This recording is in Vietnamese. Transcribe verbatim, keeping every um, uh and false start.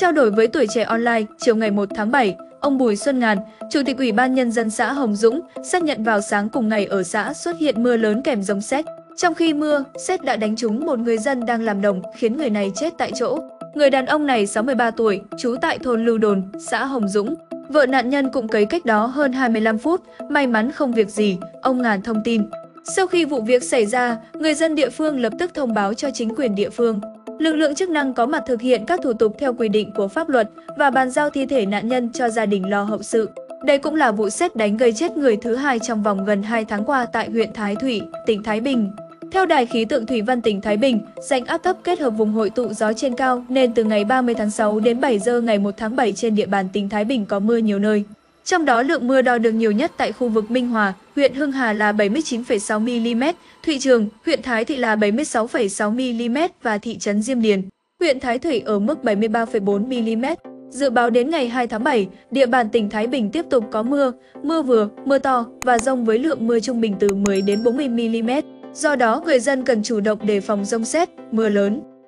Trao đổi với Tuổi Trẻ Online, chiều ngày mùng một tháng bảy, ông Bùi Xuân Ngàn, Chủ tịch Ủy ban Nhân dân xã Hồng Dũng, xác nhận vào sáng cùng ngày ở xã xuất hiện mưa lớn kèm giông sét. Trong khi mưa, sét đã đánh trúng một người dân đang làm đồng, khiến người này chết tại chỗ. Người đàn ông này sáu mươi ba tuổi, trú tại thôn Lưu Đồn, xã Hồng Dũng. Vợ nạn nhân cũng cấy cách đó hơn hai mươi lăm phút, may mắn không việc gì, ông Ngàn thông tin. Sau khi vụ việc xảy ra, người dân địa phương lập tức thông báo cho chính quyền địa phương. Lực lượng chức năng có mặt thực hiện các thủ tục theo quy định của pháp luật và bàn giao thi thể nạn nhân cho gia đình lo hậu sự. Đây cũng là vụ sét đánh gây chết người thứ hai trong vòng gần hai tháng qua tại huyện Thái Thụy, tỉnh Thái Bình. Theo Đài khí tượng Thủy văn tỉnh Thái Bình, rãnh áp thấp kết hợp vùng hội tụ gió trên cao nên từ ngày ba mươi tháng sáu đến bảy giờ ngày mùng một tháng bảy trên địa bàn tỉnh Thái Bình có mưa nhiều nơi. Trong đó lượng mưa đo được nhiều nhất tại khu vực Minh Hòa, huyện Hưng Hà là bảy mươi chín phẩy sáu mi-li-mét, Thụy Trường, huyện Thái Thụy là bảy mươi sáu phẩy sáu mi-li-mét và thị trấn Diêm Điền, huyện Thái Thụy ở mức bảy mươi ba phẩy bốn mi-li-mét. Dự báo đến ngày hai tháng bảy, địa bàn tỉnh Thái Bình tiếp tục có mưa, mưa vừa, mưa to và dông với lượng mưa trung bình từ mười đến bốn mươi mi-li-mét. Do đó, người dân cần chủ động đề phòng dông sét, mưa lớn.